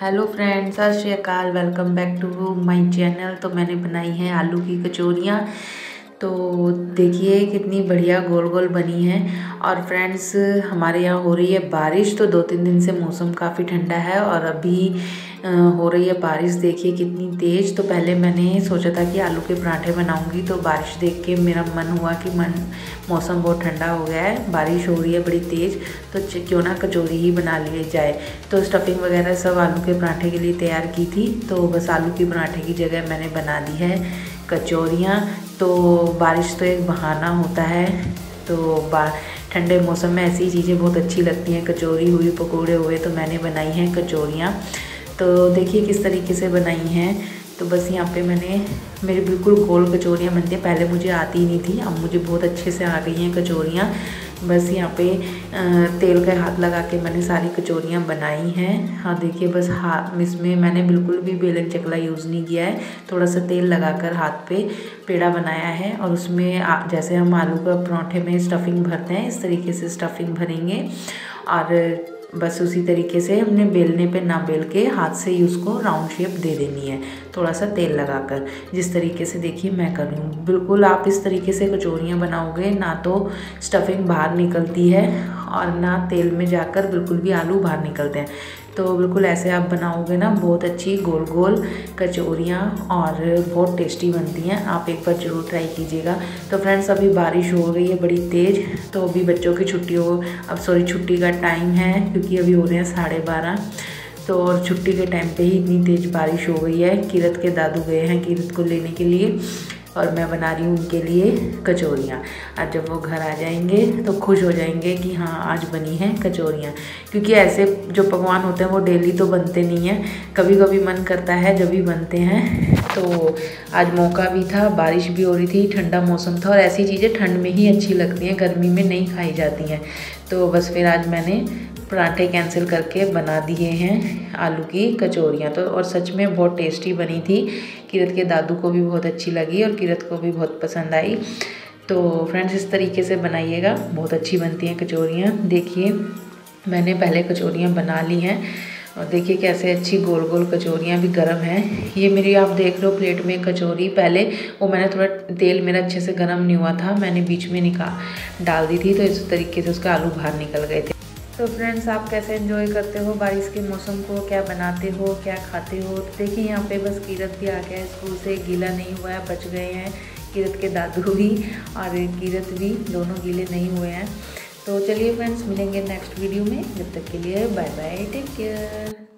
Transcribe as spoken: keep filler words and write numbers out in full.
Hello friends, सत श्री अकाल। Welcome back to my channel. तो मैंने बनाई है आलू की कचौरियाँ। तो देखिए कितनी बढ़िया गोल गोल बनी है। और फ्रेंड्स, हमारे यहाँ हो रही है बारिश। तो दो तीन दिन से मौसम काफ़ी ठंडा है और अभी हो रही है बारिश। देखिए कितनी तेज़। तो पहले मैंने सोचा था कि आलू के पराठे बनाऊंगी, तो बारिश देख के मेरा मन हुआ कि मन मौसम बहुत ठंडा हो गया है, बारिश हो रही है बड़ी तेज़, तो क्यों ना कचौरी ही बना लिए जाए। तो स्टफिंग वगैरह सब आलू के पराठे के लिए तैयार की थी, तो बस आलू के पराठे की जगह मैंने बना दी है कचौरियाँ। तो बारिश तो एक बहाना होता है, तो बा ठंडे मौसम में ऐसी चीज़ें बहुत अच्छी लगती हैं। कचौरी हुई, पकौड़े हुए। तो मैंने बनाई हैं कचौरियाँ। तो देखिए किस तरीके से बनाई हैं। तो बस यहाँ पे मैंने मेरे बिल्कुल गोल कचौरियाँ बनती हैं। पहले मुझे आती ही नहीं थी, अब मुझे बहुत अच्छे से आ गई हैं कचौरियाँ। बस यहाँ पे तेल का हाथ लगा के मैंने सारी कचौरियाँ बनाई हैं। हाँ देखिए, बस हाथ इसमें मैंने बिल्कुल भी बेलन चकला यूज़ नहीं किया है। थोड़ा सा तेल लगाकर हाथ पे पेड़ा बनाया है और उसमें आ, जैसे हम आलू का पराठे में स्टफिंग भरते हैं, इस तरीके से स्टफिंग भरेंगे। और बस उसी तरीके से हमने बेलने पे ना बेल के हाथ से ही उसको राउंड शेप दे देनी है, थोड़ा सा तेल लगाकर, जिस तरीके से देखिए मैं कर रही हूँ। बिल्कुल आप इस तरीके से कचौरियाँ बनाओगे ना तो स्टफिंग बाहर निकलती है और ना तेल में जाकर बिल्कुल भी आलू बाहर निकलते हैं। तो बिल्कुल ऐसे आप बनाओगे ना, बहुत अच्छी गोल गोल कचौरियाँ और बहुत टेस्टी बनती हैं। आप एक बार ज़रूर ट्राई कीजिएगा। तो फ्रेंड्स, अभी बारिश हो गई है बड़ी तेज़, तो अभी बच्चों की छुट्टियों अब सॉरी छुट्टी का टाइम है, क्योंकि अभी हो रहे हैं साढ़े बारह। तो और छुट्टी के टाइम पे ही इतनी तेज़ बारिश हो गई है। किरत के दादू गए हैं किरत को लेने के लिए और मैं बना रही हूँ उनके लिए कचौरियाँ। और जब वो घर आ जाएंगे तो खुश हो जाएंगे कि हाँ आज बनी हैं कचौरियाँ, क्योंकि ऐसे जो पकवान होते हैं वो डेली तो बनते नहीं हैं, कभी कभी मन करता है जब भी बनते हैं। तो आज मौका भी था, बारिश भी हो रही थी, ठंडा मौसम था और ऐसी चीज़ें ठंड में ही अच्छी लगती हैं, गर्मी में नहीं खाई जाती हैं। तो बस फिर आज मैंने पराठे कैंसिल करके बना दिए हैं आलू की कचौरियाँ। तो और सच में बहुत टेस्टी बनी थी, किरत के दादू को भी बहुत अच्छी लगी और किरत को भी बहुत पसंद आई। तो फ्रेंड्स, इस तरीके से बनाइएगा, बहुत अच्छी बनती हैं कचौरियाँ। देखिए मैंने पहले कचौरियाँ बना ली हैं और देखिए कैसे अच्छी गोल गोल कचौरियाँ भी गर्म हैं। ये मेरी आप देख लो प्लेट में कचौरी, पहले वो मैंने थोड़ा तेल मेरा अच्छे से गर्म नहीं हुआ था, मैंने बीच में निकाल डाल दी थी, तो इस तरीके से उसका आलू बाहर निकल गए थे। तो फ्रेंड्स, आप कैसे एंजॉय करते हो बारिश के मौसम को, क्या बनाते हो, क्या खाते हो। तो देखिए यहाँ पे बस कीरत भी आ गया है स्कूल से, गीला नहीं हुआ है, बच गए हैं कीरत के दादू भी और कीरत भी, दोनों गीले नहीं हुए हैं। तो चलिए फ्रेंड्स, मिलेंगे नेक्स्ट वीडियो में। जब तक के लिए बाय बाय, टेक केयर।